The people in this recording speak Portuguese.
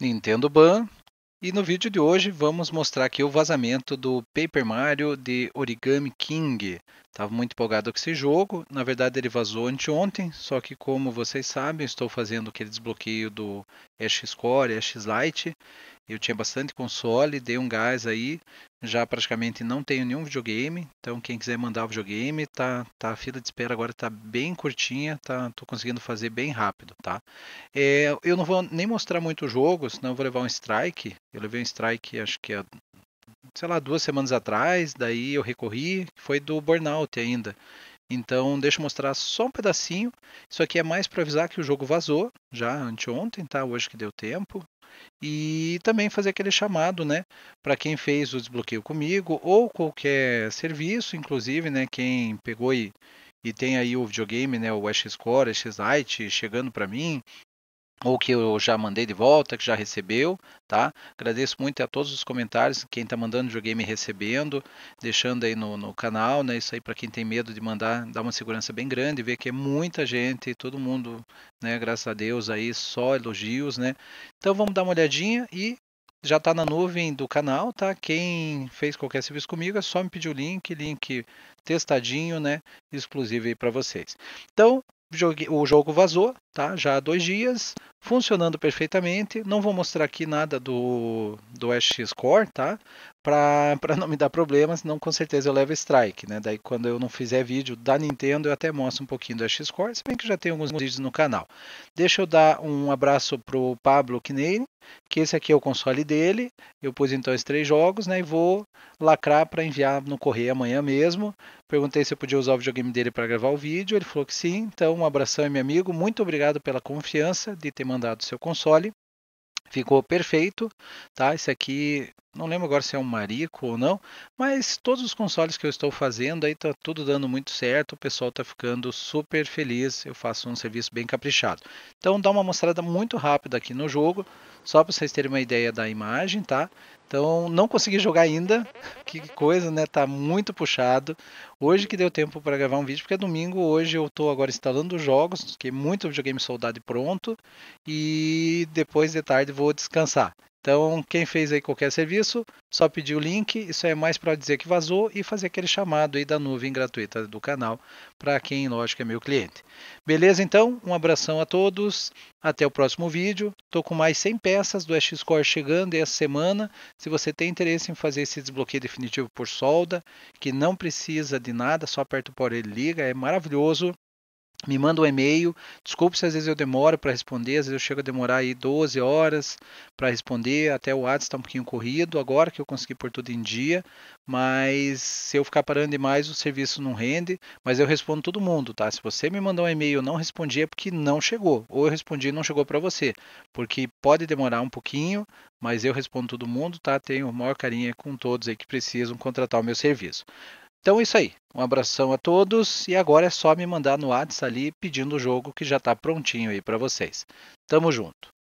Nintendo Ban. E no vídeo de hoje vamos mostrar aqui o vazamento do Paper Mario The Origami King. Estava muito empolgado com esse jogo, na verdade ele vazou anteontem, só que como vocês sabem, eu estou fazendo aquele desbloqueio do SX Core, SX Lite. Eu tinha bastante console, dei um gás aí, já praticamente não tenho nenhum videogame, então quem quiser mandar o videogame, a fila de espera agora está bem curtinha, estou conseguindo fazer bem rápido, tá? Eu não vou nem mostrar muito o jogo, senão eu vou levar um strike. Eu levei um strike, acho que, sei lá, 2 semanas atrás, daí eu recorri, foi do Burnout ainda. Então, deixa eu mostrar só um pedacinho. Isso aqui é mais para avisar que o jogo vazou, já anteontem, tá? Hoje que deu tempo. E também fazer aquele chamado, né? Para quem fez o desbloqueio comigo ou qualquer serviço, inclusive, né? Quem pegou e tem aí o videogame, né? O SX Core, SX Lite chegando para mim, ou que eu já mandei de volta, que já recebeu, tá? Agradeço muito a todos os comentários, quem está mandando videogame recebendo, deixando aí no canal, né? Isso aí para quem tem medo de mandar, dá uma segurança bem grande, ver que é muita gente, todo mundo, né? Graças a Deus aí, só elogios, né? Então vamos dar uma olhadinha e já está na nuvem do canal, tá? Quem fez qualquer serviço comigo é só me pedir o link testadinho, né? Exclusivo aí para vocês. Então, o jogo vazou, tá? Já há 2 dias, funcionando perfeitamente. Não vou mostrar aqui nada do SX Core, tá? Para não me dar problemas, não, com certeza eu levo strike, né? Daí quando eu não fizer vídeo da Nintendo, eu até mostro um pouquinho do SX Core, se bem que já tem alguns vídeos no canal. Deixa eu dar um abraço pro Pablo Kneine, que esse aqui é o console dele. Eu pus então esses 3 jogos, né? E vou lacrar para enviar no correio amanhã mesmo. Perguntei se eu podia usar o videogame dele para gravar o vídeo, ele falou que sim. Então um abração, meu amigo, muito obrigado pela confiança de ter mandado o seu console. Ficou perfeito, tá? Esse aqui, não lembro agora se é um marico ou não, mas todos os consoles que eu estou fazendo aí tá tudo dando muito certo, o pessoal tá ficando super feliz, eu faço um serviço bem caprichado. Então dá uma mostrada muito rápida aqui no jogo, só para vocês terem uma ideia da imagem, tá? Então não consegui jogar ainda, que coisa, né? Tá muito puxado. Hoje que deu tempo para gravar um vídeo, porque é domingo, hoje eu tô agora instalando os jogos, que é muito videogame soldado e pronto, e depois de tarde vou descansar. Então quem fez aí qualquer serviço, só pedir o link, isso é mais para dizer que vazou e fazer aquele chamado aí da nuvem gratuita do canal para quem, lógico, é meu cliente. Beleza, então, um abração a todos, até o próximo vídeo. Tô com mais 100 peças do SX Core chegando essa semana. Se você tem interesse em fazer esse desbloqueio definitivo por solda, que não precisa de nada, só aperta o power e liga, é maravilhoso. Me manda um e-mail, desculpe se às vezes eu demoro para responder, às vezes eu chego a demorar aí 12 horas para responder, até o WhatsApp está um pouquinho corrido, agora que eu consegui pôr tudo em dia, mas se eu ficar parando demais o serviço não rende, mas eu respondo todo mundo, tá? Se você me mandar um e-mail e eu não respondi é porque não chegou, ou eu respondi e não chegou para você, porque pode demorar um pouquinho, mas eu respondo todo mundo, tá? Tenho o maior carinho com todos aí que precisam contratar o meu serviço. Então é isso aí, um abração a todos e agora é só me mandar no WhatsApp ali pedindo o jogo que já está prontinho aí para vocês. Tamo junto!